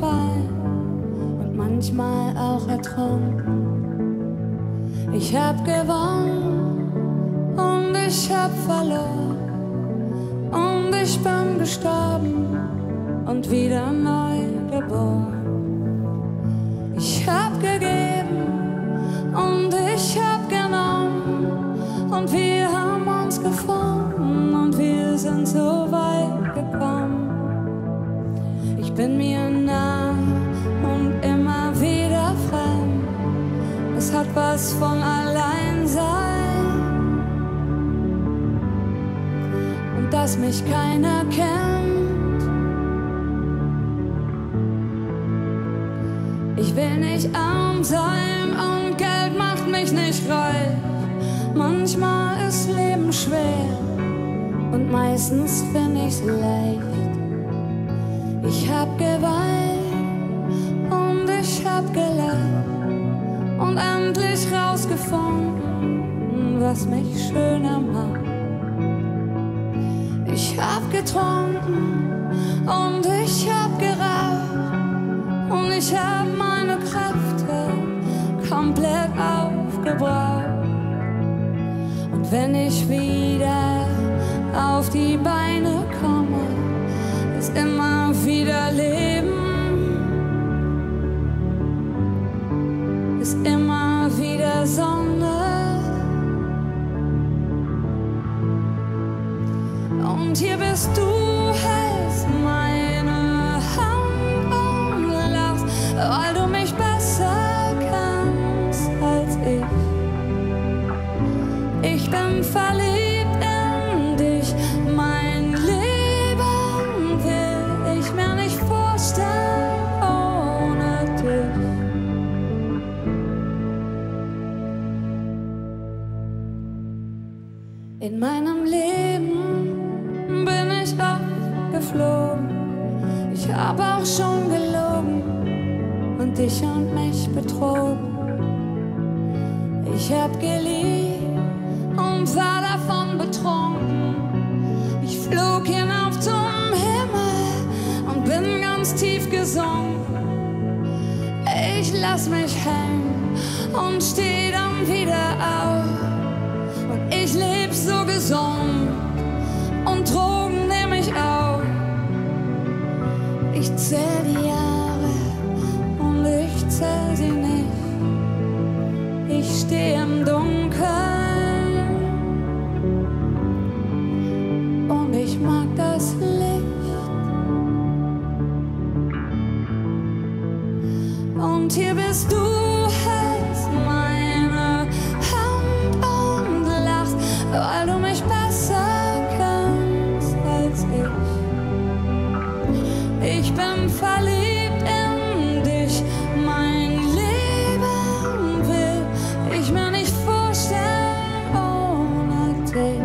Fall und manchmal auch ertrunken. Ich hab gewonnen und ich hab verloren und ich bin gestorben und wieder neu geboren. Ich hab gegeben und ich hab genommen und wir haben uns gefunden und wir sind so weit gekommen. Ich bin mir nah und immer wieder fremd. Es hat was von Alleinsein und dass mich keiner kennt. Ich will nicht arm sein und Geld macht mich nicht reich. Manchmal ist Leben schwer und meistens find ich's leicht. Ich hab geweint und ich hab gelacht und endlich rausgefunden, was mich schöner macht. Ich hab getrunken und ich hab geraucht und ich hab meine Kräfte komplett aufgebraucht. Und wenn ich wieder auf die Beine komme, immer wieder Leben, ist immer wieder Sonne. Und hier bist du, hältst meine Hand und lachst, weil du mich besser kannst als ich. Ich bin verliebt in dich, mein Leben. In meinem Leben bin ich oft geflogen. Ich hab auch schon gelogen und dich und mich betrogen. Ich hab geliebt und war davon betrunken. Ich flog hinauf zum Himmel und bin ganz tief gesunken. Ich lass mich hängen und steh dann wieder auf. Ich leb so gesund und Drogen nehm ich auf. Ich zähl die Jahre und ich zähl sie nicht. Ich steh im Dunkeln und ich mag das Licht. Und hier bist du, hältst meine Hand auf, weil du mich besser kannst als ich. Ich bin verliebt in dich, mein Leben will ich mir nicht vorstellen ohne dich.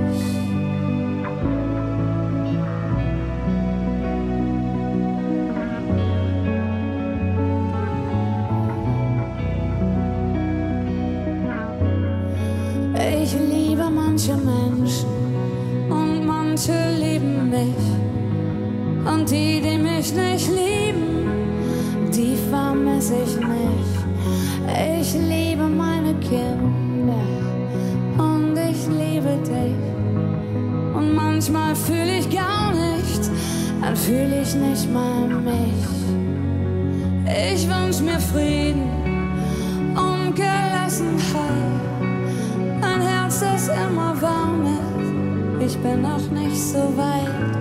Ich liebe manche Menschen und manche lieben mich. Und die, die mich nicht lieben, die vermisse ich nicht. Ich liebe meine Kinder und ich liebe dich. Und manchmal fühle ich gar nichts, dann fühle ich nicht mal mich. Ich wünsch mir Frieden und Gelassenheit. Mein Herz, das immer warm ist, ich bin noch nicht so weit.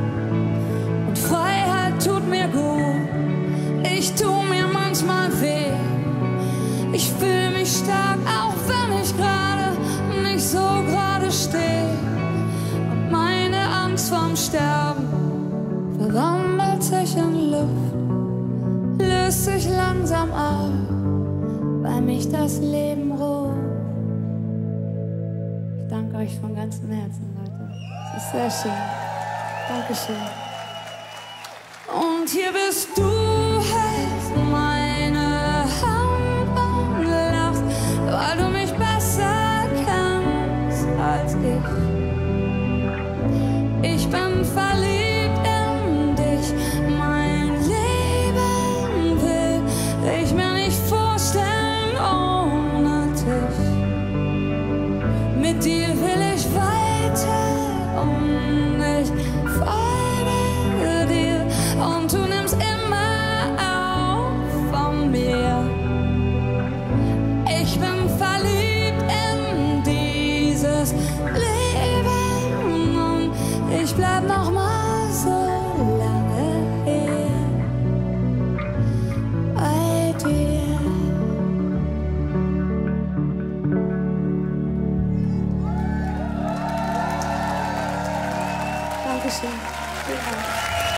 Und Freiheit tut mir gut, ich tu mir manchmal weh. Ich fühl mich stark, auch wenn ich gerade nicht so gerade steh. Und meine Angst vorm Sterben verwandelt sich in Luft, löst sich langsam auf, weil mich das Leben ruft. Ich danke euch von ganzem Herzen, Leute. Es ist sehr schön. Dankeschön. Und hier bist du, hältst meine Hand und lachst, weil du mich besser kannst als ich.